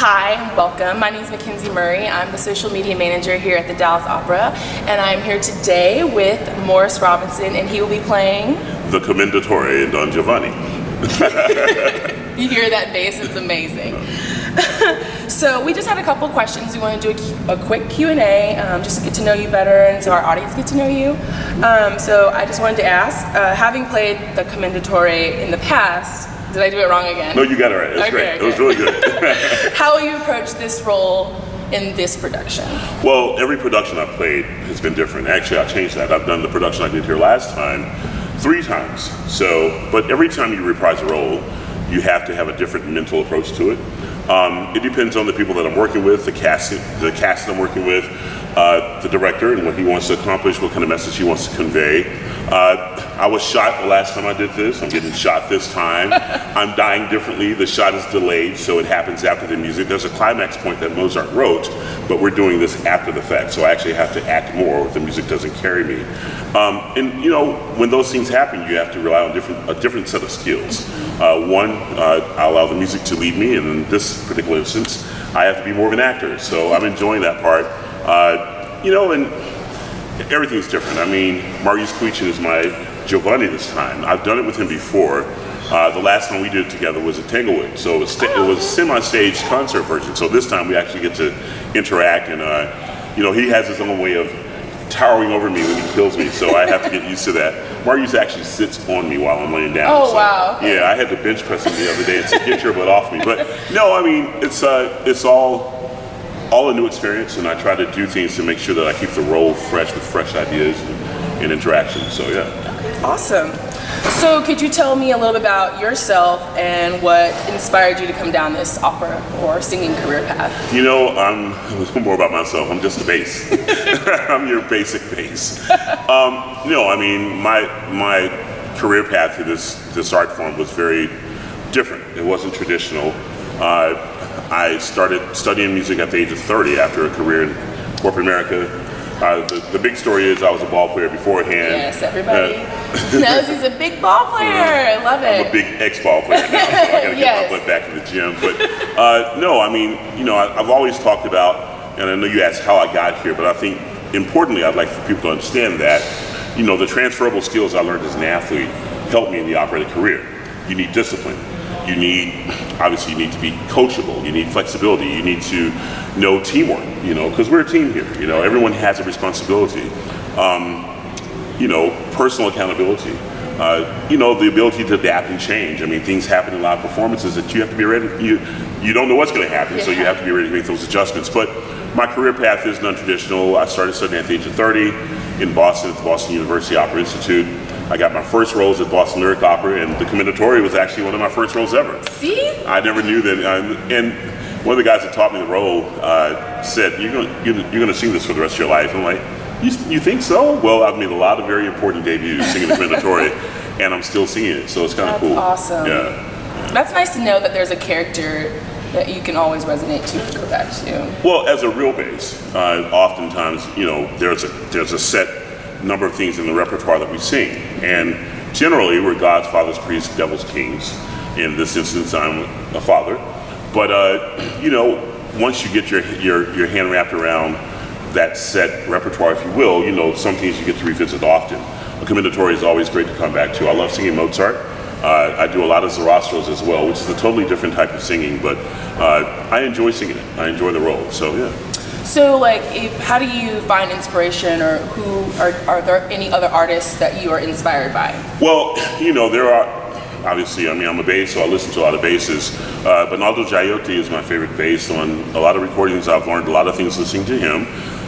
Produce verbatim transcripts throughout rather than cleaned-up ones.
Hi, welcome. My name is Mackenzie Murray. I'm the social media manager here at the Dallas Opera, and I'm here today with Morris Robinson, and he will be playing the Commendatore in Don Giovanni. You hear that bass? It's amazing. So we just had a couple questions. We want to do a, a quick Q and A um, just to get to know you better and so our audience get to know you. Um, so I just wanted to ask, uh, having played the Commendatore in the past, did I do it wrong again? No, you got it right. It was okay, great. Okay. It was really good. How will you approach this role in this production? Well, every production I've played has been different. Actually, I changed that. I've done the production I did here last time three times. So, but every time you reprise a role, you have to have a different mental approach to it. Um, it depends on the people that I'm working with, the cast, the cast that I'm working with, uh, the director and what he wants to accomplish, what kind of message he wants to convey. Uh, I was shot the last time I did this. I'm getting shot this time. I'm dying differently. The shot is delayed, so it happens after the music. There's a climax point that Mozart wrote, but we're doing this after the fact, so I actually have to act more if the music doesn't carry me. Um, and you know, when those things happen, you have to rely on different, a different set of skills. Uh, one, uh, I allow the music to lead me, and in this particular instance, I have to be more of an actor, so I'm enjoying that part. Uh, you know, and everything's different. I mean, Marius Kwiecien is my Giovanni this time. I've done it with him before. Uh, the last one we did together was at Tanglewood, so it was, it was semi-staged concert version. So this time we actually get to interact, and uh, you know, he has his own way of towering over me when he kills me, so I have to get used to that. Marius actually sits on me while I'm laying down. Oh, so, wow. Yeah, I had to bench press him the other day and say, get your butt off me. But no, I mean, it's uh, it's all all a new experience, and I try to do things to make sure that I keep the role fresh with fresh ideas and, and interaction, so yeah. Awesome. So could you tell me a little bit about yourself and what inspired you to come down this opera or singing career path? You know, I'm a little more about myself. I'm just a bass. I'm your basic bass. Um, you know, I mean, my my career path to this, this art form was very different. It wasn't traditional. Uh, I started studying music at the age of thirty after a career in corporate America. Uh, the, the big story is I was a ball player beforehand. Yes, everybody uh, knows he's a big ball player. I love it. I'm a big ex-ball player now, so I gotta get yes. my butt back in the gym. But uh, no, I mean, you know, I, I've always talked about, and I know you asked how I got here, but I think importantly, I'd like for people to understand that, you know, the transferable skills I learned as an athlete helped me in the operatic career. You need discipline. You need, obviously you need to be coachable, you need flexibility, you need to know teamwork, you know, because we're a team here, you know, everyone has a responsibility. Um, you know, personal accountability, uh, you know, the ability to adapt and change. I mean, things happen in live performances that you have to be ready, you, you don't know what's going to happen, yeah. so you have to be ready to make those adjustments. But my career path is non-traditional. I started studying at the age of thirty in Boston at the Boston University Opera Institute. I got my first roles at Boston Lyric Opera, and the Commendatore was actually one of my first roles ever. See? I never knew that. Um, and one of the guys that taught me the role uh, said, you're gonna, you're, you're gonna sing this for the rest of your life. I'm like, you, you think so? Well, I've made a lot of very important debuts singing the Commendatore, and I'm still singing it, so it's kind of cool. That's awesome. Yeah. Yeah. That's nice to know that there's a character that you can always resonate to, to go back to. Well, as a real bass, uh, oftentimes, you know, there's a, there's a set number of things in the repertoire that we sing, and generally we're gods, fathers, priests, devils, kings. In this instance, I'm a father, but uh, you know, once you get your your your hand wrapped around that set repertoire, if you will, you know, some things you get to revisit often. A Commendatore is always great to come back to. I love singing Mozart. Uh, I do a lot of Sarastros as well, which is a totally different type of singing, but uh, I enjoy singing it. I enjoy the role, so yeah. So, like, if, how do you find inspiration, or who are, are there any other artists that you are inspired by? Well, you know, there are, obviously, I mean, I'm a bass, so I listen to a lot of basses. Uh, Bernardo Giotti is my favorite bass. On a lot of recordings, I've learned a lot of things listening to him.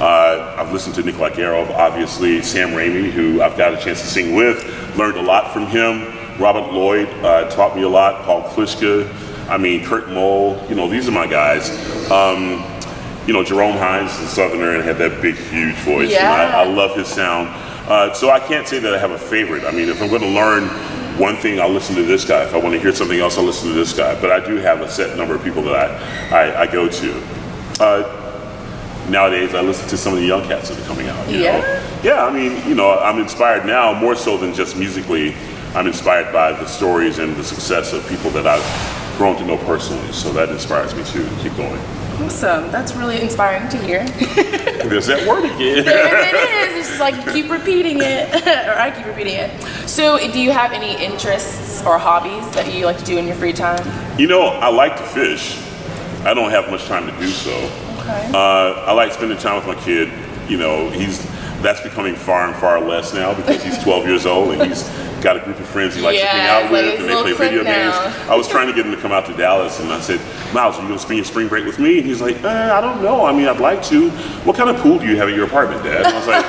Uh, I've listened to Nikolai Ghiaurov, obviously, Sam Raimi, who I've got a chance to sing with, learned a lot from him. Robert Lloyd uh, taught me a lot, Paul Plishka, I mean, Kurt Moll, you know, these are my guys. Um, You know, Jerome Hines, the southerner, and had that big, huge voice. Yeah. And I, I love his sound. Uh, so I can't say that I have a favorite. I mean, if I'm going to learn one thing, I'll listen to this guy. If I want to hear something else, I'll listen to this guy. But I do have a set number of people that I, I, I go to. Uh, nowadays, I listen to some of the young cats that are coming out. You yeah. know? Yeah, I mean, you know, I'm inspired now more so than just musically. I'm inspired by the stories and the success of people that I've grown to know personally. So that inspires me to keep going. Awesome. That's really inspiring to hear. There's that word again. There it is. It's just like you keep repeating it, or I keep repeating it. So do you have any interests or hobbies that you like to do in your free time? You know, I like to fish. I don't have much time to do so. Okay. Uh, I like spending time with my kid. You know, he's that's becoming far and far less now because he's twelve years old and he's got a group of friends he likes yeah, to hang out with, and they play video games. I was trying to get him to come out to Dallas, and I said, Miles, are you gonna spend your spring break with me? And he's like, uh, I don't know, I mean, I'd like to. What kind of pool do you have at your apartment, Dad? And I was like,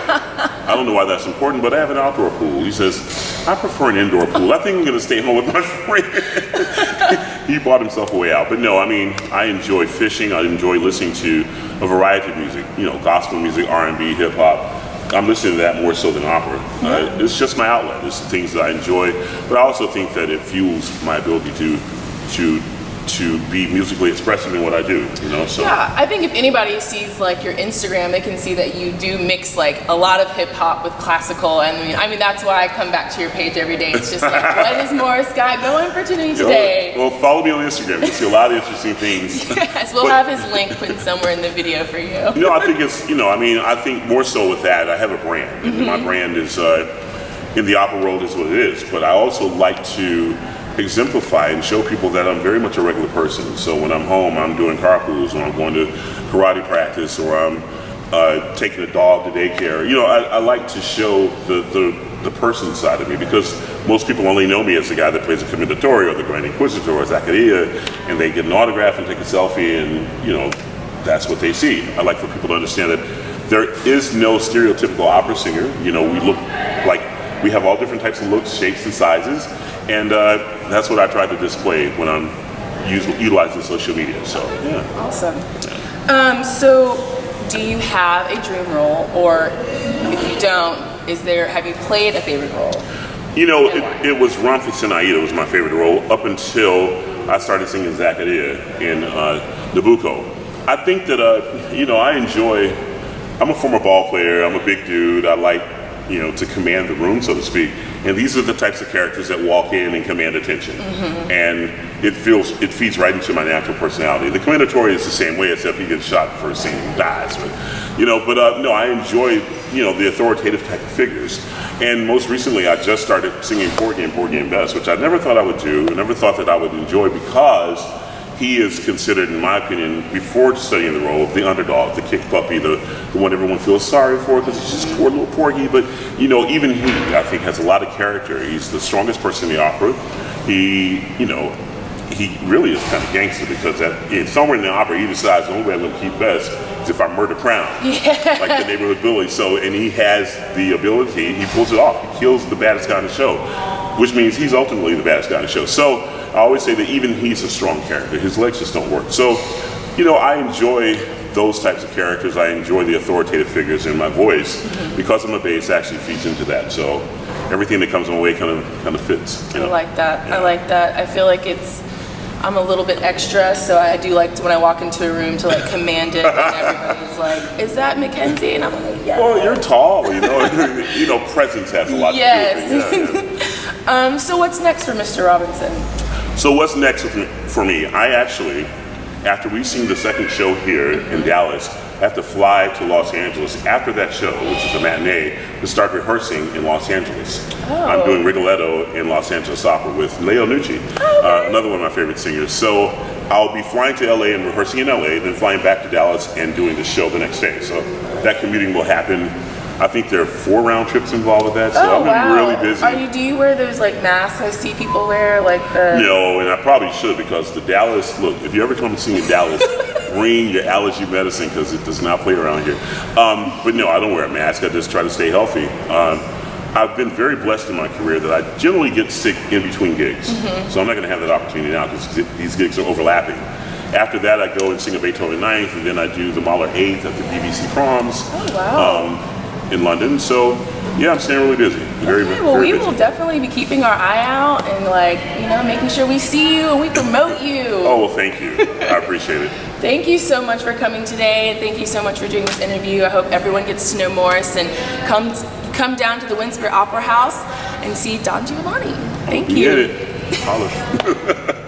I don't know why that's important, but I have an outdoor pool. He says, I prefer an indoor pool. I think I'm gonna stay home with my friend. He bought himself a way out. But no, I mean, I enjoy fishing. I enjoy listening to a variety of music, you know, gospel music, R and B, hip hop. I'm listening to that more so than opera. Uh, it's just my outlet. It's the things that I enjoy, but I also think that it fuels my ability to, to, to be musically expressive in what I do. You know, so yeah. I think if anybody sees like your Instagram, they can see that you do mix like a lot of hip hop with classical, and I mean, I mean that's why I come back to your page every day. It's just like, what is Morris Guy going for doing today? Well, follow me on Instagram. You'll see a lot of interesting things. Yes, we'll but, have his link put somewhere in the video for you. You know, I think it's you know, I mean, I think more so with that, I have a brand. Mm-hmm. My brand is uh, in the opera world is what it is, but I also like to exemplify and show people that I'm very much a regular person. So when I'm home, I'm doing carpools, or I'm going to karate practice, or I'm uh, taking a dog to daycare. You know, I, I like to show the, the, the person side of me, because most people only know me as the guy that plays the Commendatore or the Grand Inquisitor or Zaccaria, and they get an autograph and take a selfie, and you know, that's what they see. I like for people to understand that there is no stereotypical opera singer. You know, we look like we have all different types of looks, shapes, and sizes. And uh, that's what I try to display when I'm use, utilizing social media, so yeah. Awesome. Um, so do you have a dream role, or if you don't, is there, have you played a favorite role? You know, it, it was Rumpus in Aida was my favorite role up until I started singing Zaccaria in uh, Nabucco. I think that, uh, you know, I enjoy, I'm a former ball player, I'm a big dude, I like, you know, to command the room, so to speak. And these are the types of characters that walk in and command attention. Mm-hmm. And it feels, it feeds right into my natural personality. The Commendatore is the same way, except he gets shot first scene and dies. But, you know, but uh, no, I enjoy, you know, the authoritative type of figures. And most recently, I just started singing Porgy and Porgy and Bess, which I never thought I would do. I never thought that I would enjoy, because he is considered, in my opinion, before studying the role, the underdog, the kick puppy, the, the one everyone feels sorry for because he's just poor little Porgy. But you know, even he, I think, has a lot of character. He's the strongest person in the opera. He, you know, he really is kind of gangster, because that, in somewhere in the opera, he decides the only way I'm going to keep best is if I murder Crown, yeah. like the neighborhood bully. So, and he has the ability. He pulls it off. He kills the baddest guy in the show, which means he's ultimately the baddest guy in the show. So I always say that even he's a strong character. His legs just don't work. So, you know, I enjoy those types of characters. I enjoy the authoritative figures in my voice, mm-hmm. because I'm a bass. Actually feeds into that. So everything that comes my way kind of kind of fits. You know? I like that. Yeah. I like that. I feel like it's. I'm a little bit extra, so I do like to, when I walk into a room, to like command it, and everybody's like, is that Mackenzie? And I'm like, yeah. Well, you're tall, you know. You know, presence has a lot yes. to do with it. Yeah, yeah. um, so what's next for Mister Robinson? So what's next for me? I actually, after we've seen the second show here in Dallas, I have to fly to Los Angeles after that show, which is a matinee, to start rehearsing in Los Angeles. Oh. I'm doing Rigoletto in Los Angeles Opera with Leo Nucci, uh, another one of my favorite singers. So I'll be flying to L A and rehearsing in L A, then flying back to Dallas and doing the show the next day. So that commuting will happen. I think there are four round trips involved with that, so oh, I'm wow. really busy. Are you, do you wear those like masks I see people wear, like the? No, and I probably should, because the Dallas look. If you ever come to sing in Dallas, bring your allergy medicine, because it does not play around here. Um, but no, I don't wear a mask. I just try to stay healthy. Um, I've been very blessed in my career that I generally get sick in between gigs, mm-hmm. so I'm not going to have that opportunity now because these gigs are overlapping. After that, I go and sing a Beethoven ninth, and then I do the Mahler eighth at the B B C Proms. Oh wow. Um, in London, so yeah, I'm staying really busy. Very, okay, well, very we busy. Will definitely be keeping our eye out and like, you know, making sure we see you and we promote you. Oh, well, thank you. I appreciate it. Thank you so much for coming today, and thank you so much for doing this interview. I hope everyone gets to know Morris, and come, come down to the Windspear Opera House and see Don Giovanni. Thank you. You did it.